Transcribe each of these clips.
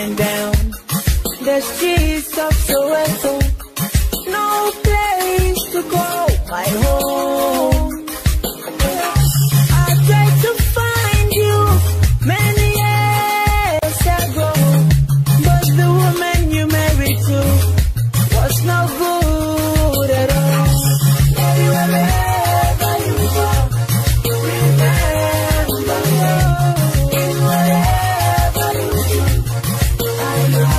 and down the streets of Soweto. No place to go, my home. I tried to find you many years ago, but the woman you married to was no good at all. Wherever you go, you remember me. In whatever you do, I know.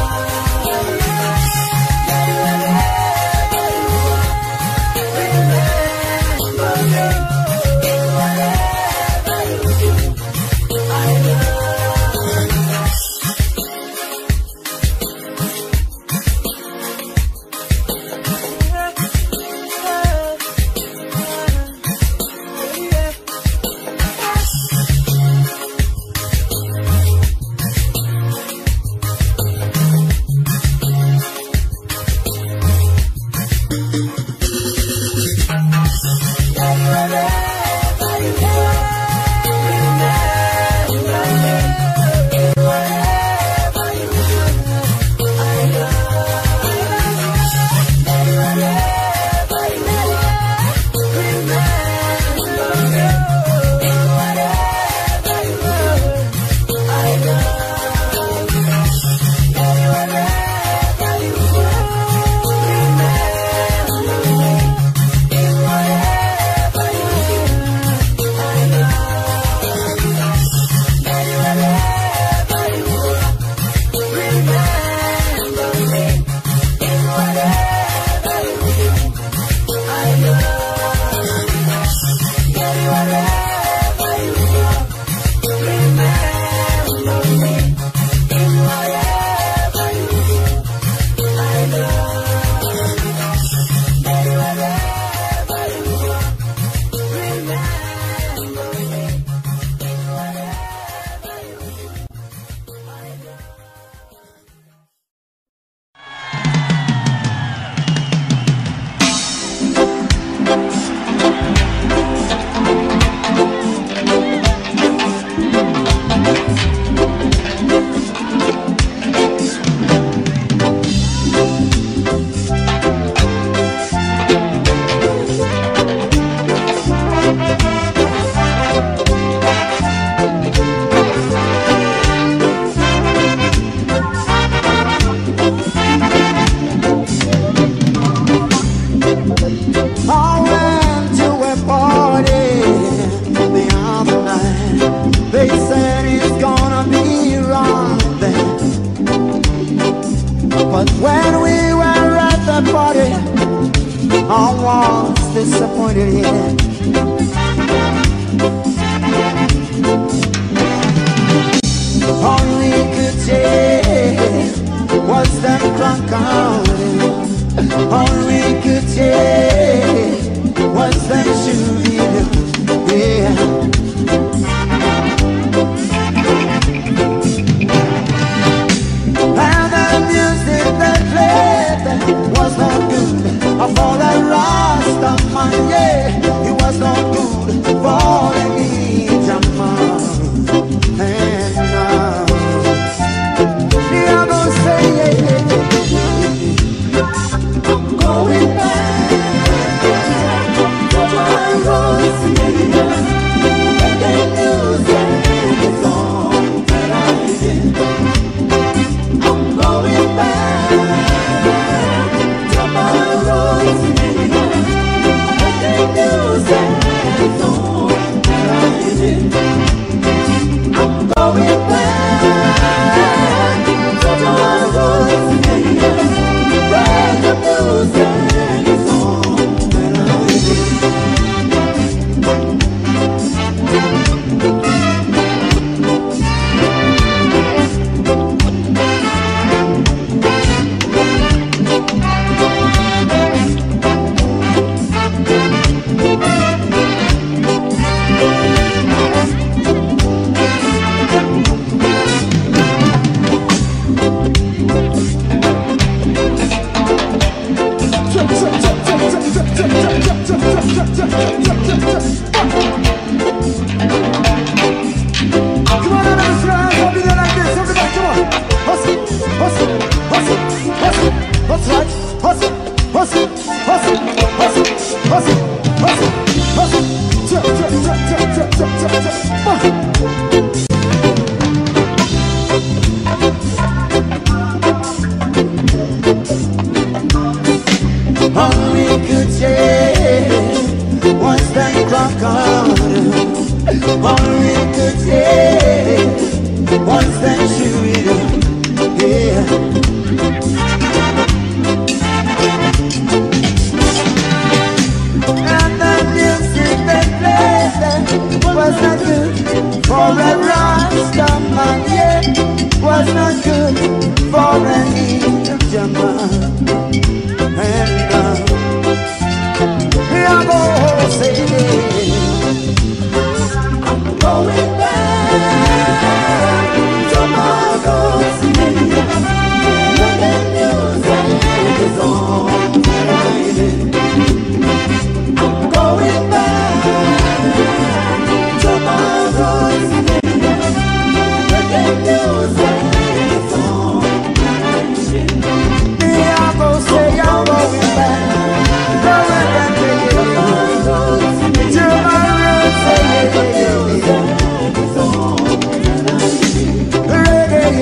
I'm going back.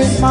Yeah,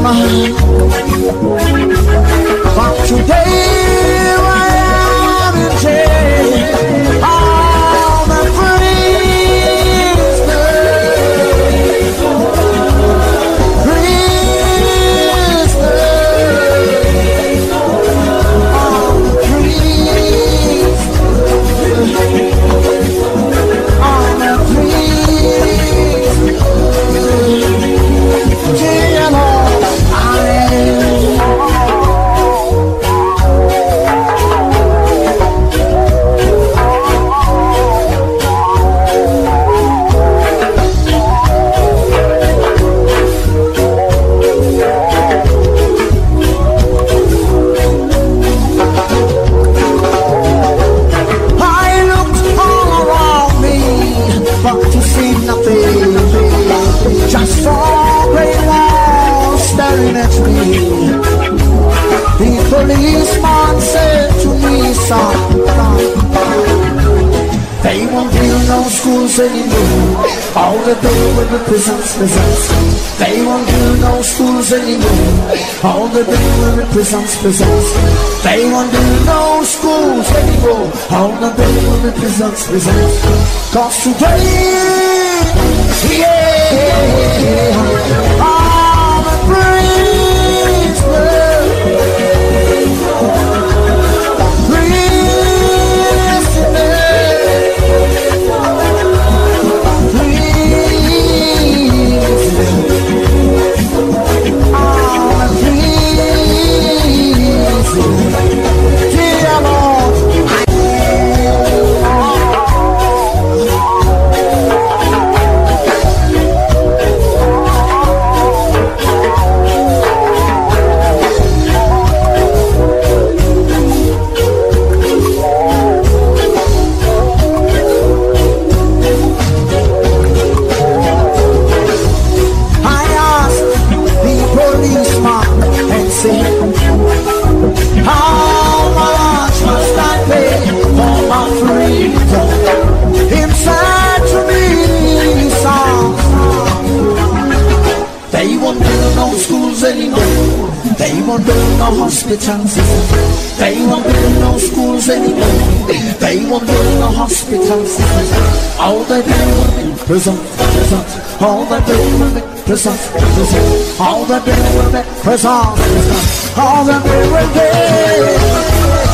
man. anymore. All the day when the prisons presents, they won't do no schools anymore. All the day when the prisons presents, they won't do no schools anymore. All the day when the prisons presents, 'cause today, yeah, all the prisons presents. They won't build no schools anymore. They won't build no hospitals. All they do will be prison, prison. All they do will be prison, prison. All they do will be prison, prison. All they do will be prison, prison.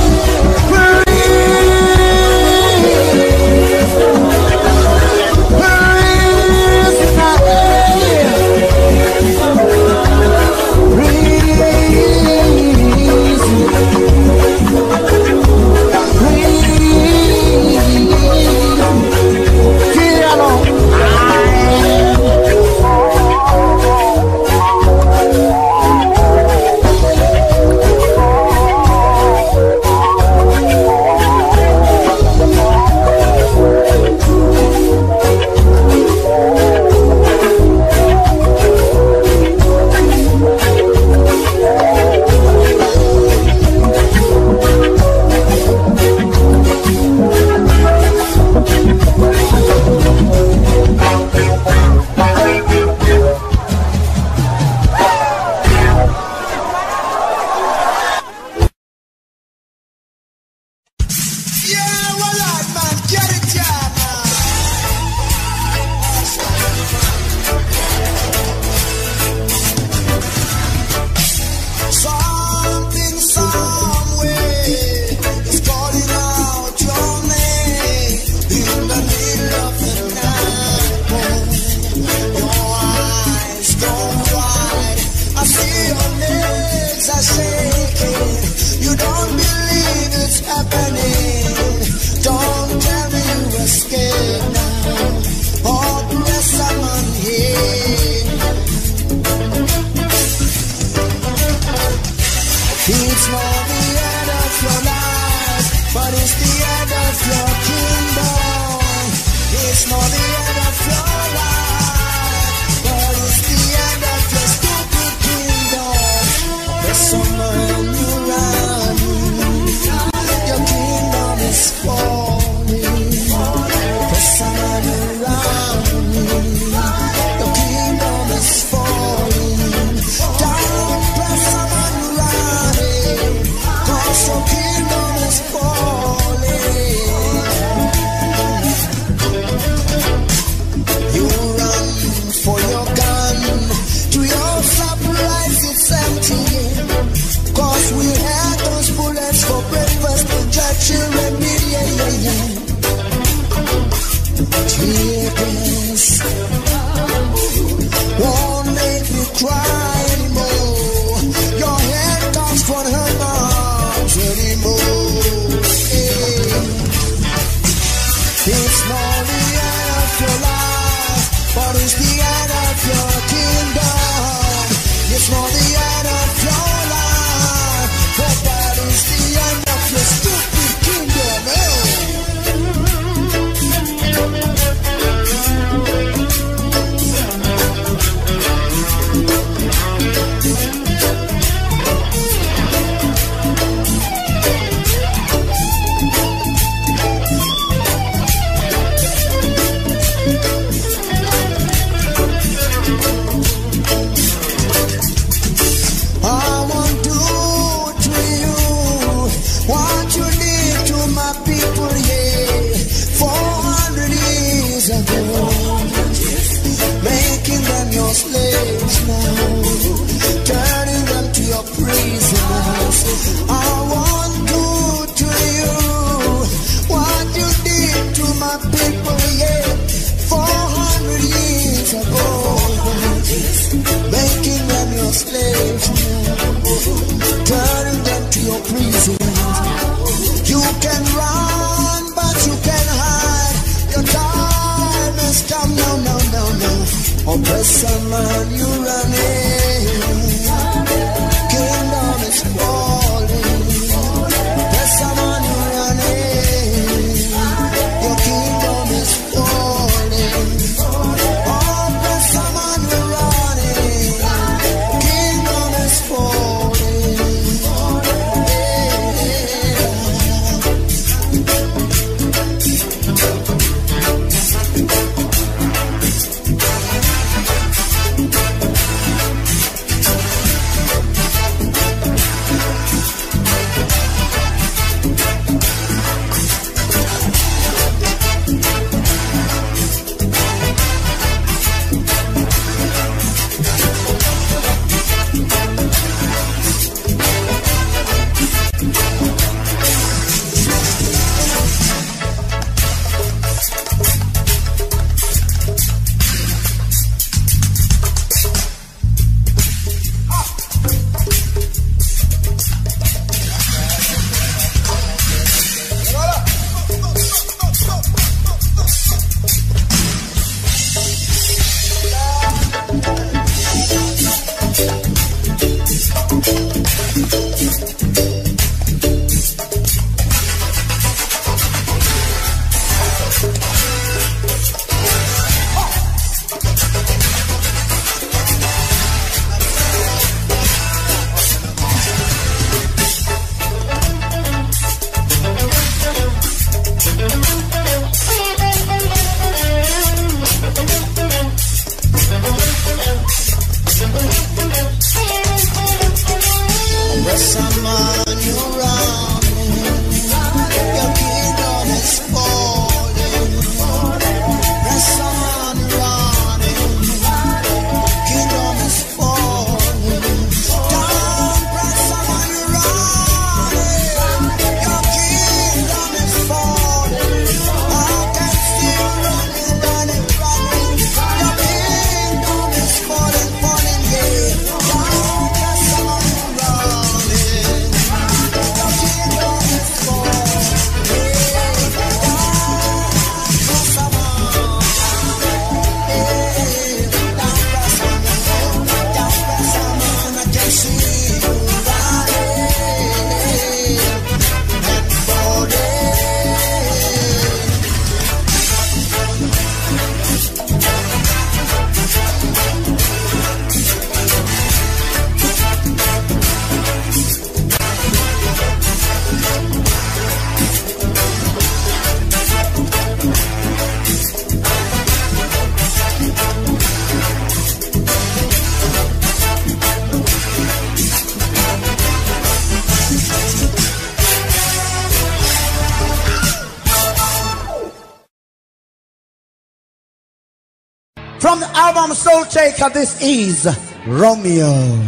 turning them to your prison. You can run, but you can hide. Your time has come. No, no, no, no. Oppressor man, you running. Kingdom is falling. Oppressor man, you running. Your kingdom is falling. Oppressor man, you running. Kingdom is falling. From the album Soul Shaker, this is Romeo.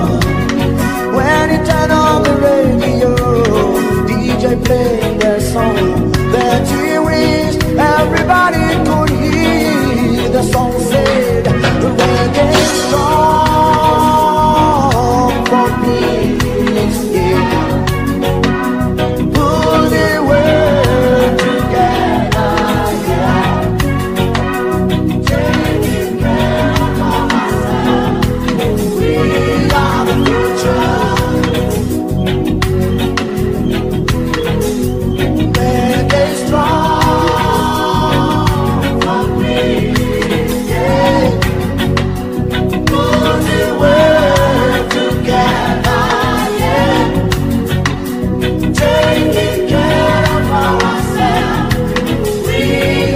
When you turn on the radio, DJ playing the song that you wish everybody could hear. The song said, the reggae song for me is here. Pull the world together, yeah. Take it back on myself. We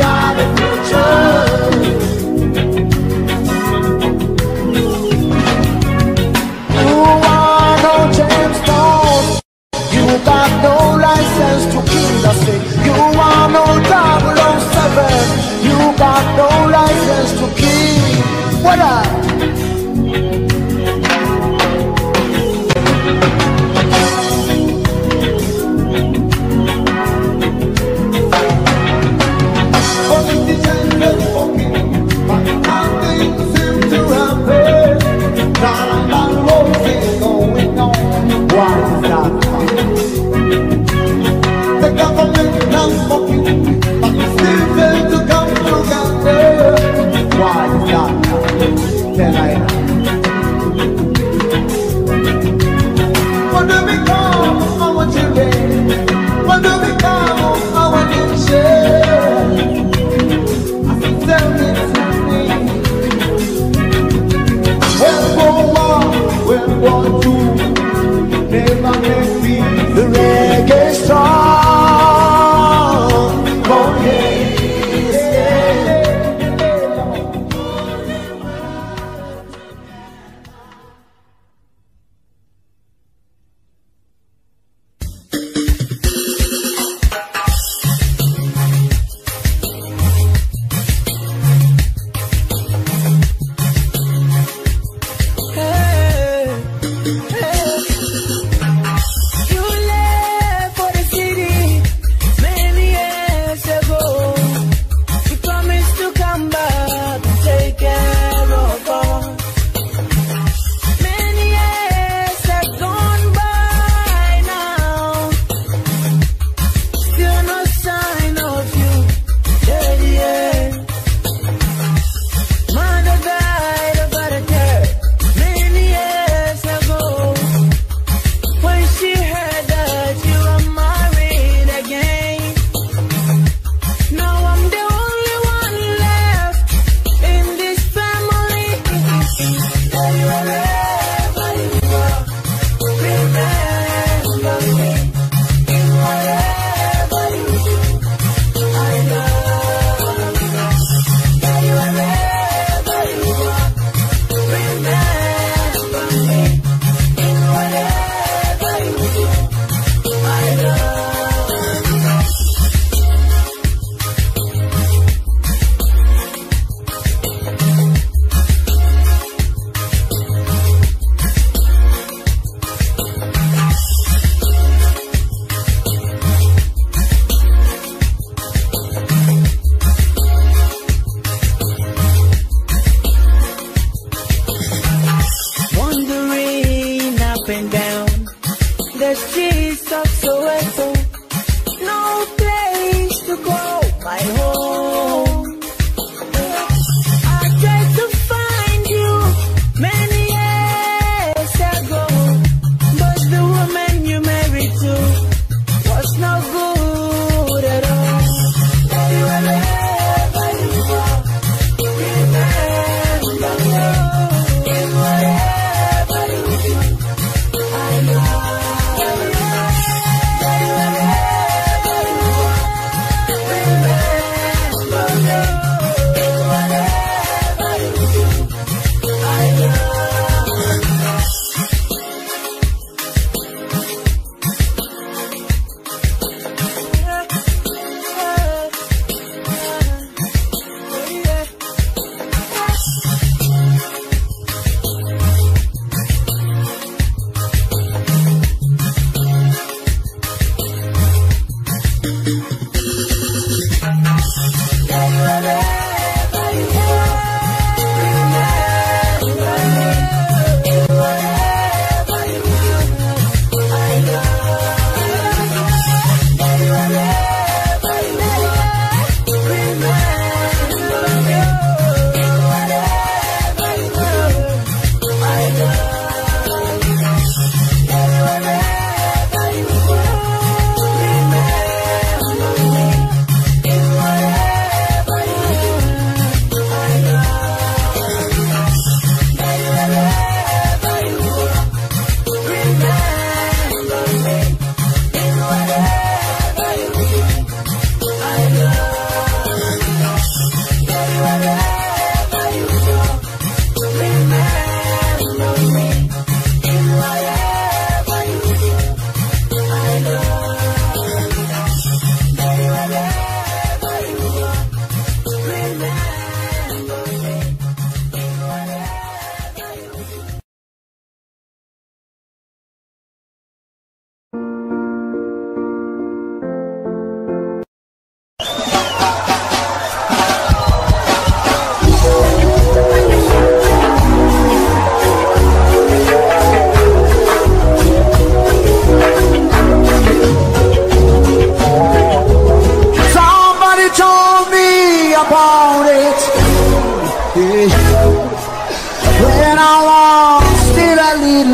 are the future.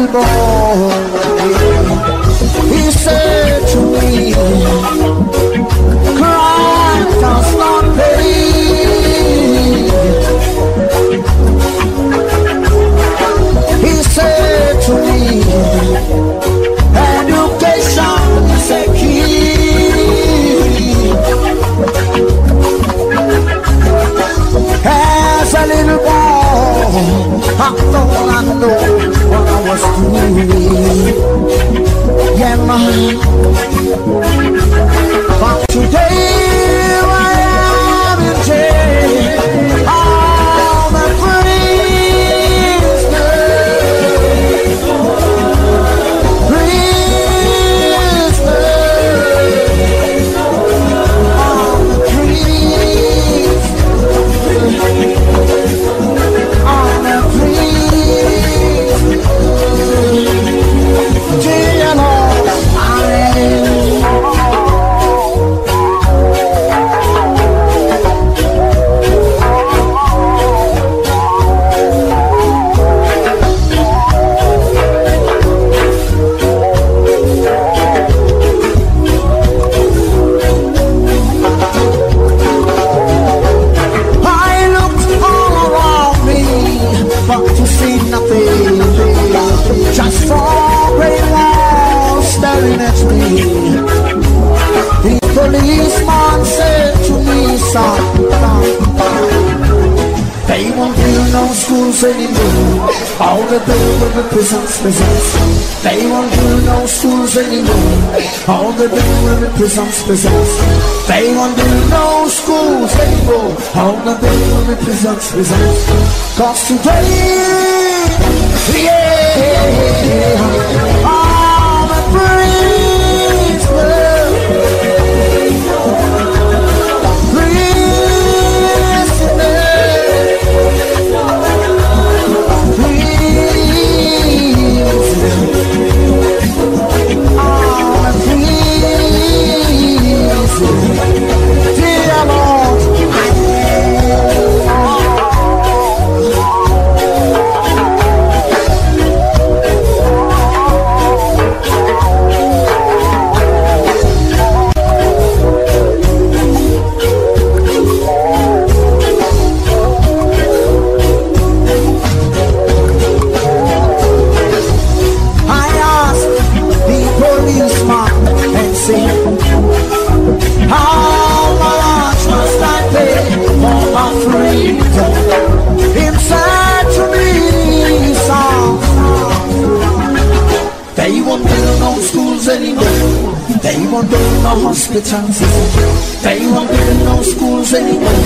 boy. He said to me, "Cry does not pay." He said to me, "Education is a key." As a little boy, I thought I knew what I was doing. Yeah, man. But today I am in jail. All the all the building of prisons. They won't build no schools anymore. All the building of prisons. They won't build no schools anymore. All the building of prisons. 'Cause today, yeah, all the prisoners. Hospitals. They won't build no schools anymore.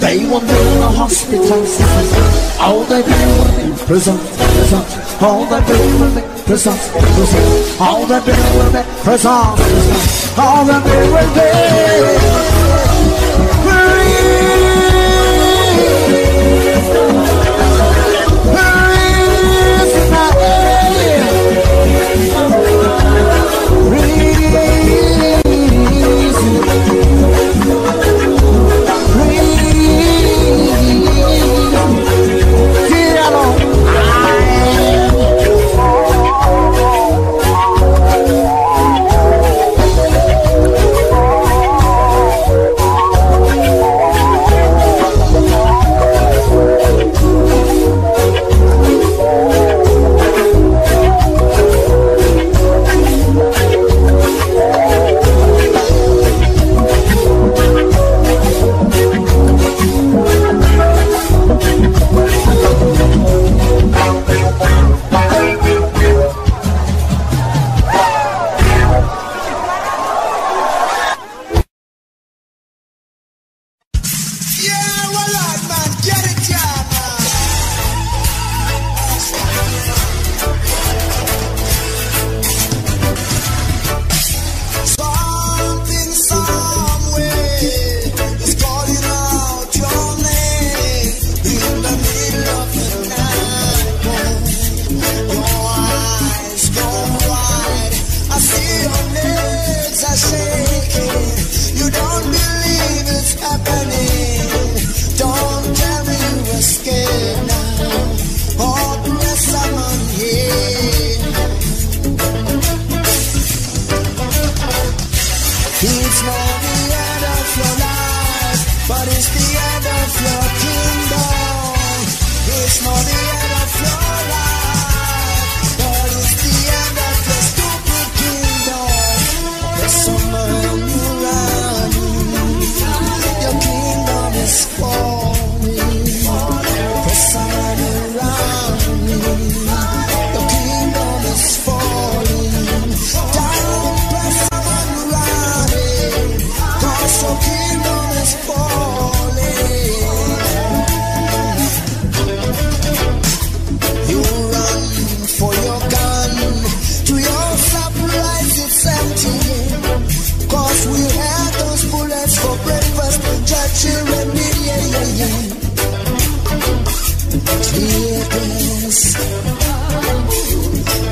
They won't build no hospitals. All they build will be prisons. All they build will be prisons. All they build will be prisons. All they build will be.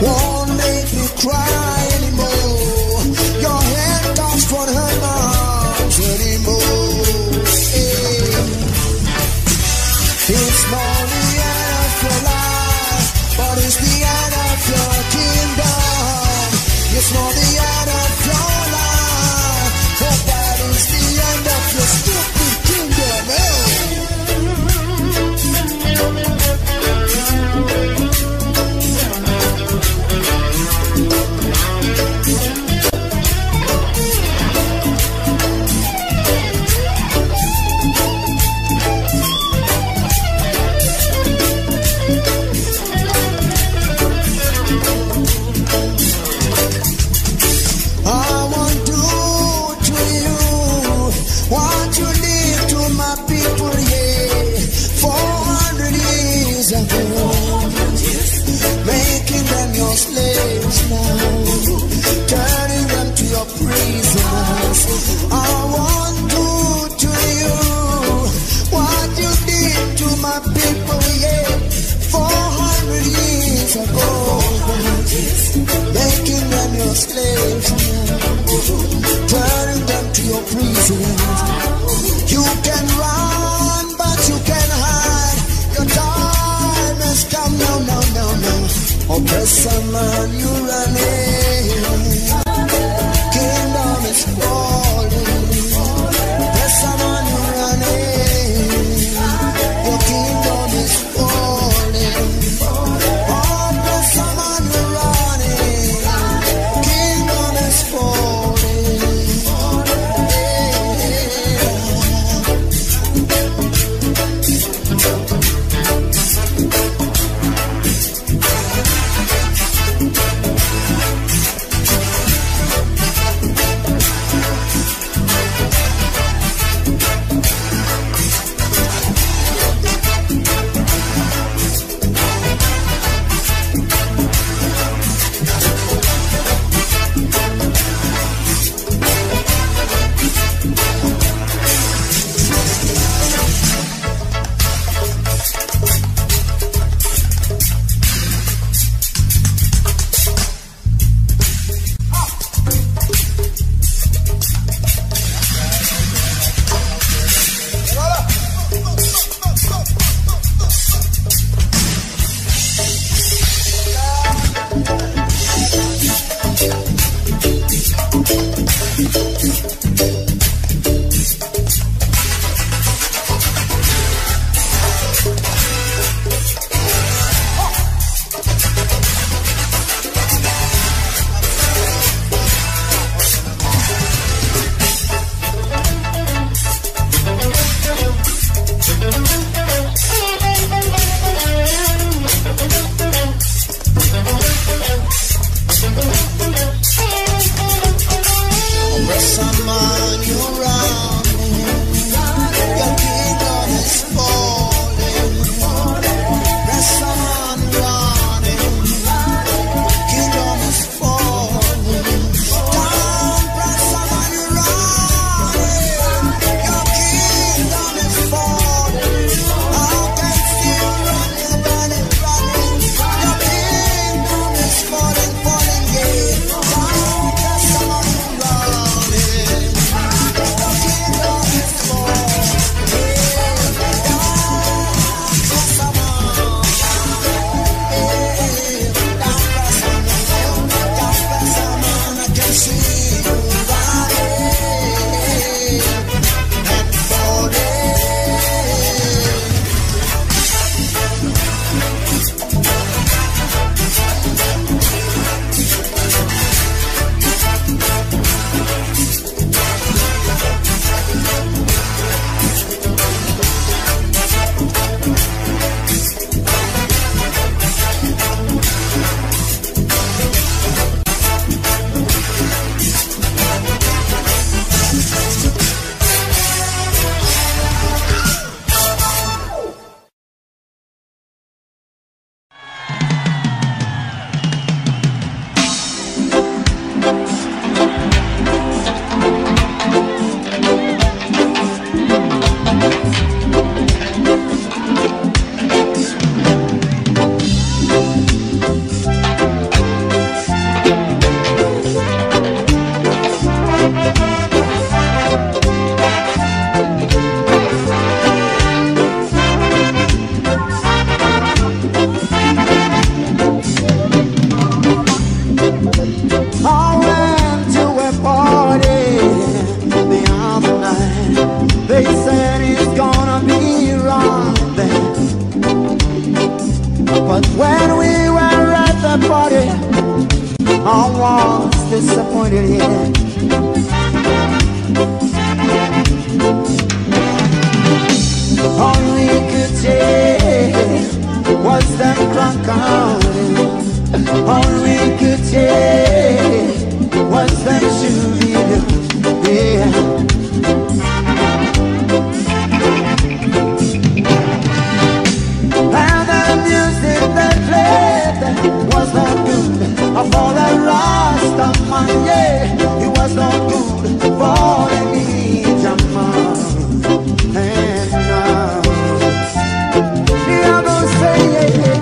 won't make you cry anymore. Your hand comes from her arms anymore. Yeah. It's not the end of your life, but it's the end of your kingdom. It's not the end of your life, but that is the end of your stupid kingdom. I was disappointed, yeah. All we could take was that clock counting. All we could take was that souvenir, yeah. And the music that played was not good for the rest of my year. It was not good for me, Jamal. And now I'm gonna say I'm going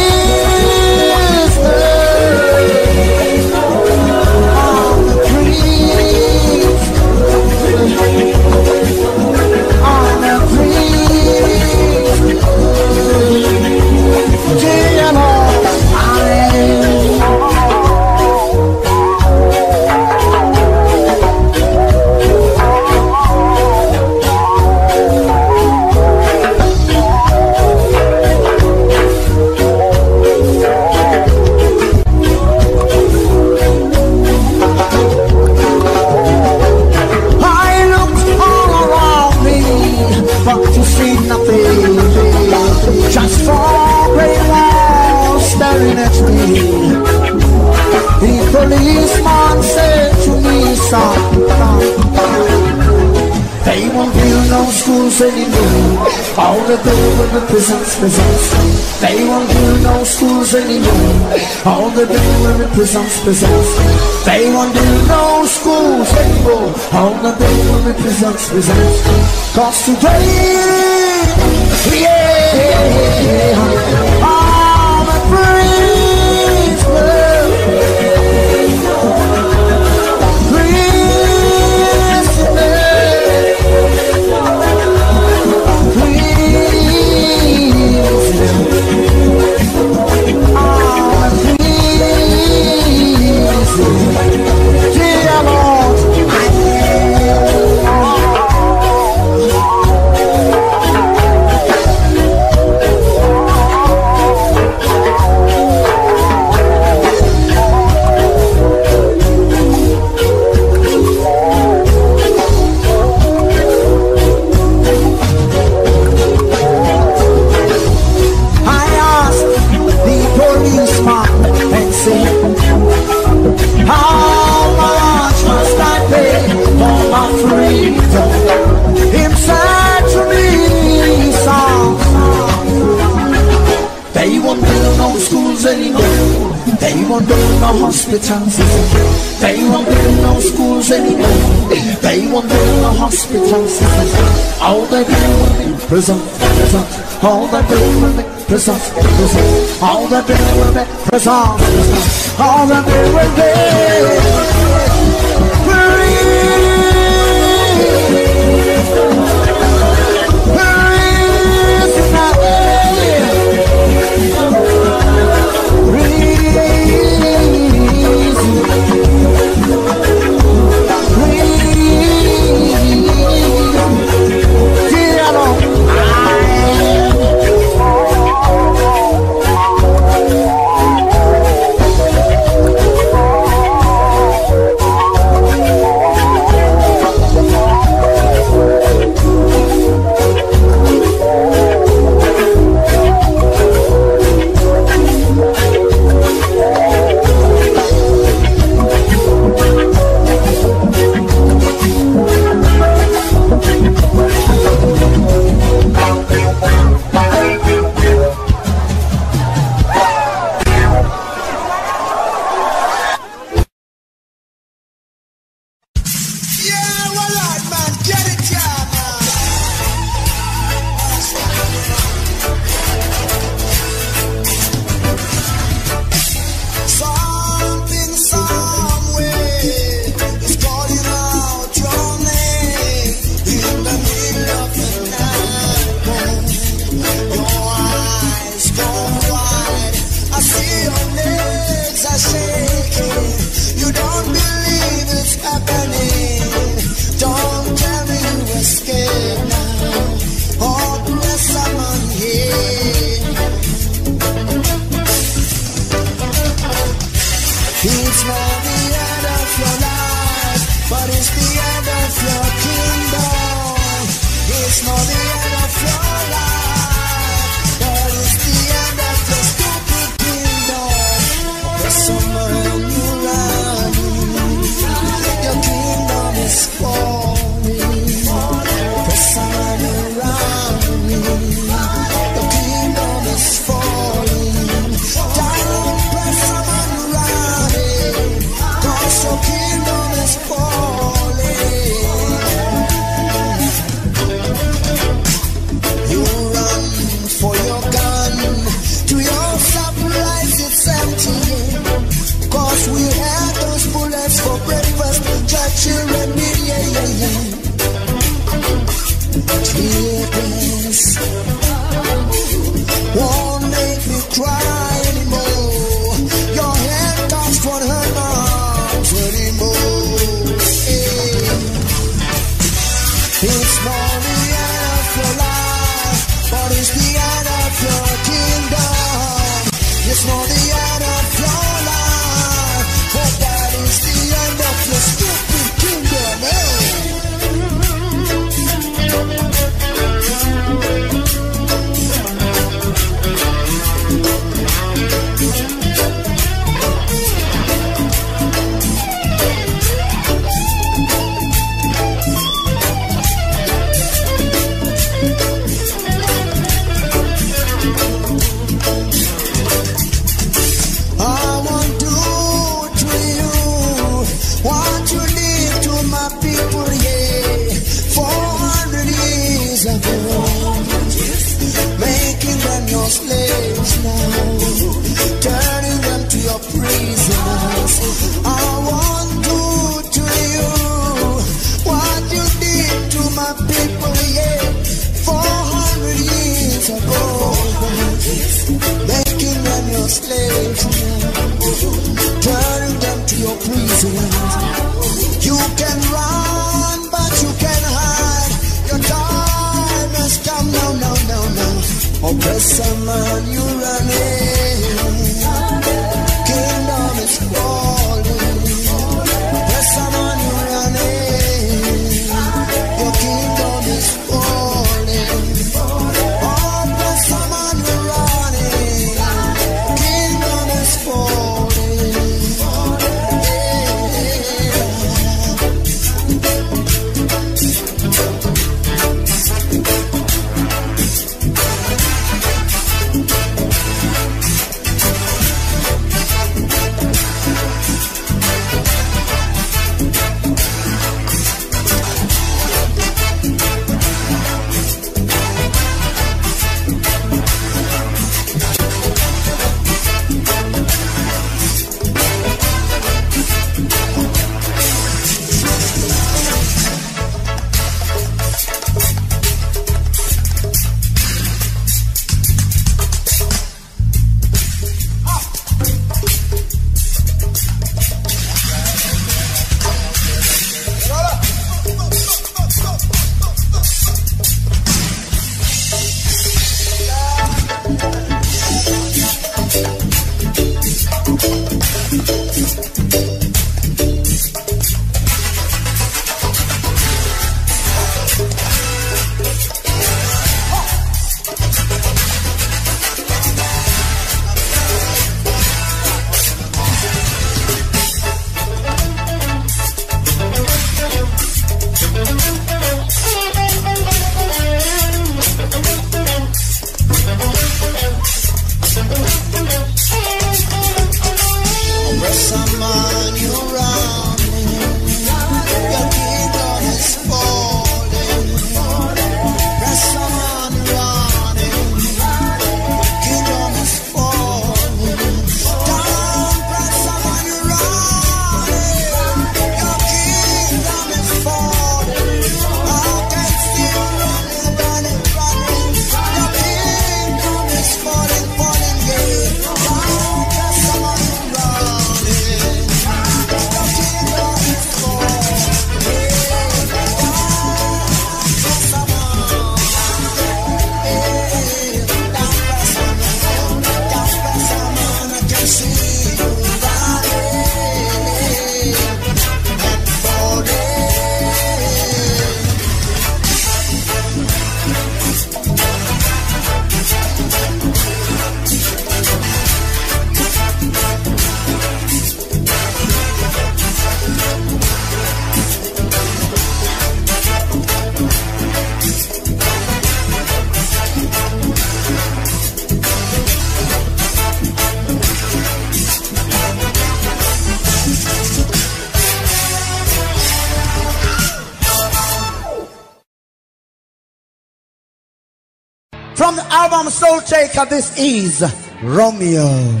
From the album Soul Shaker, this is Romeo.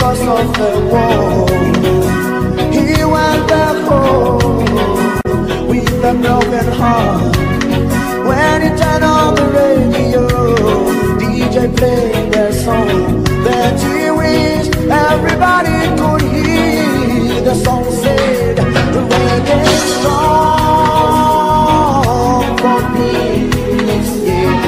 because of the war. He went back home with a broken heart. When he turned on the radio, DJ played the song that he wished everybody could hear. The song said, the reggae song for peace, yeah.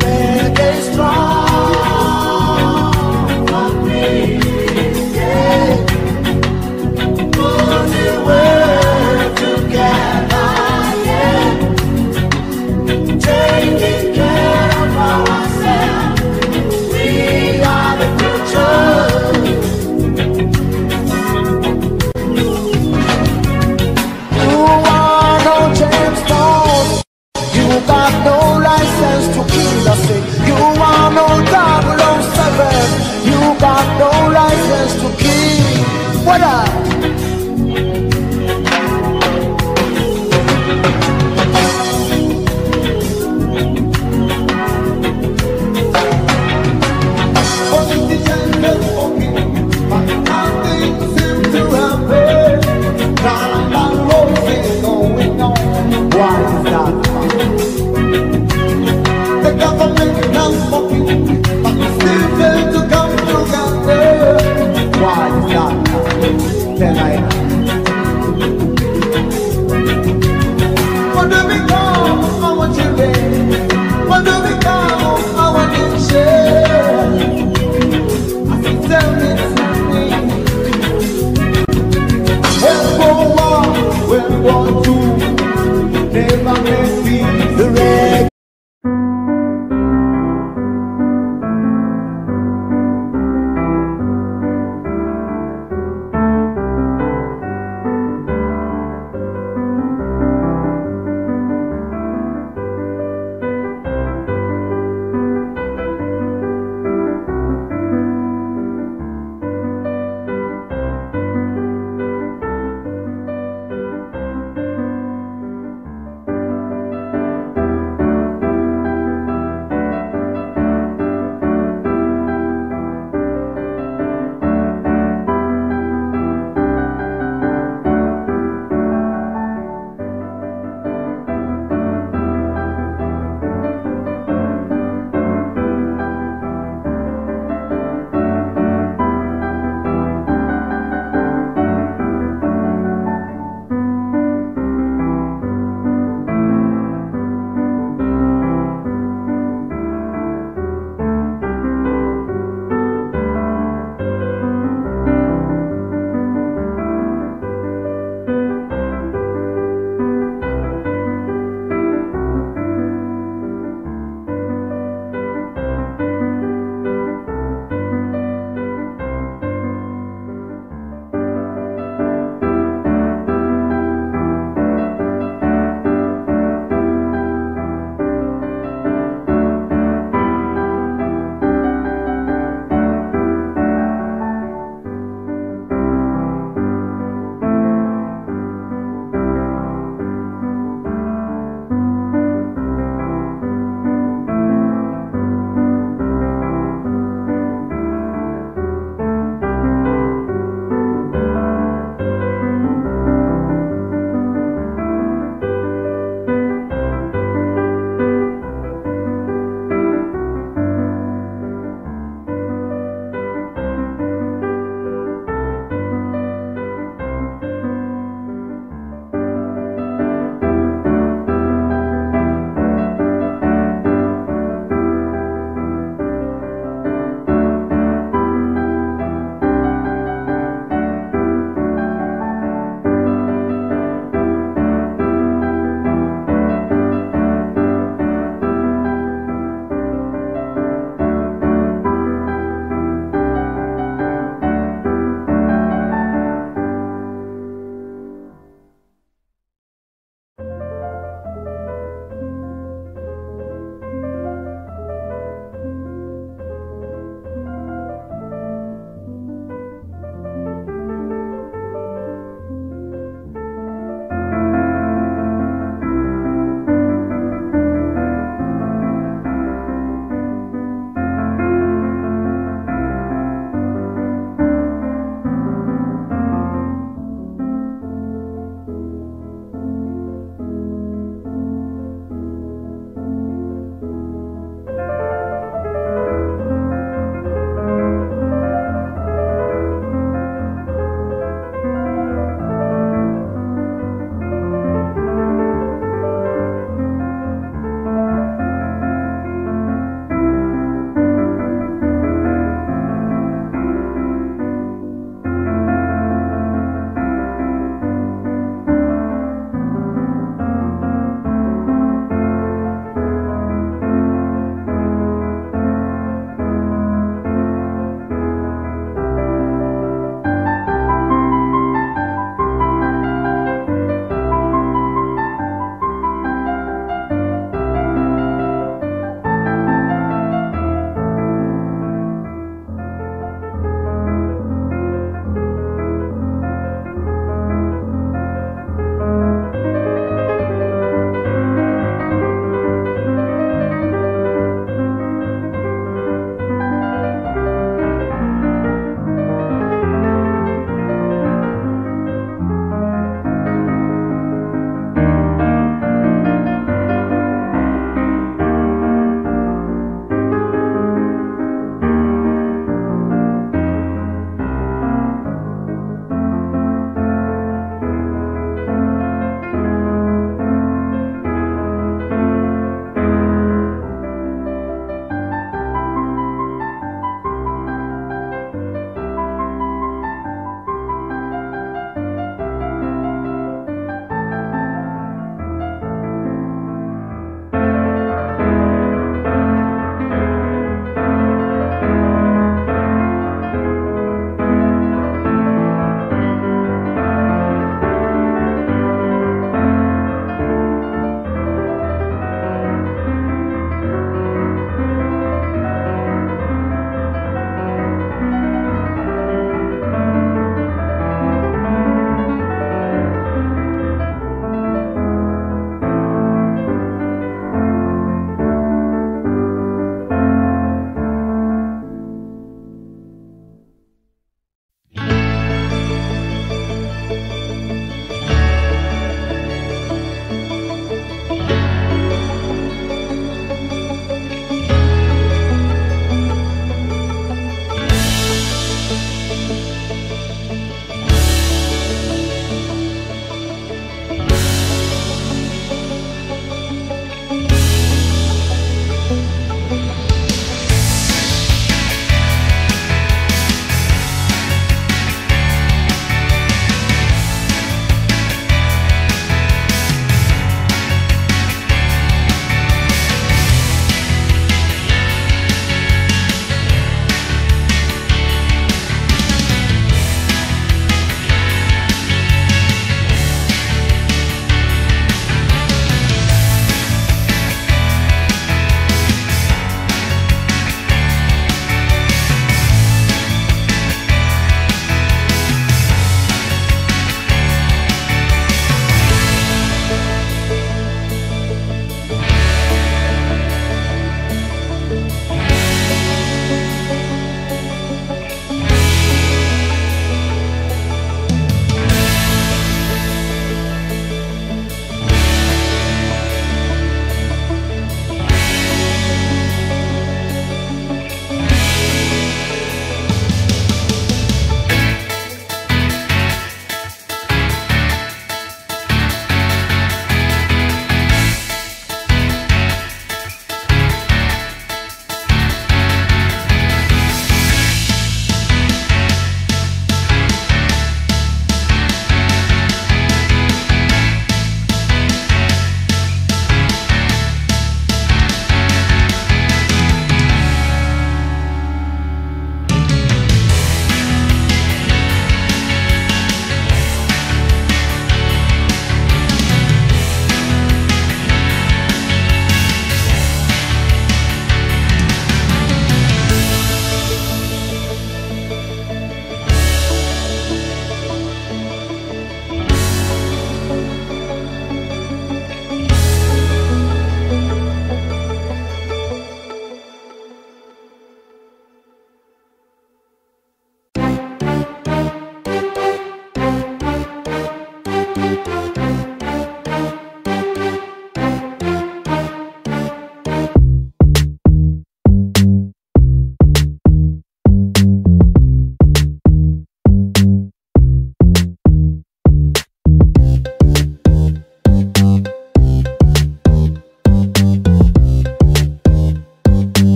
Make it strong.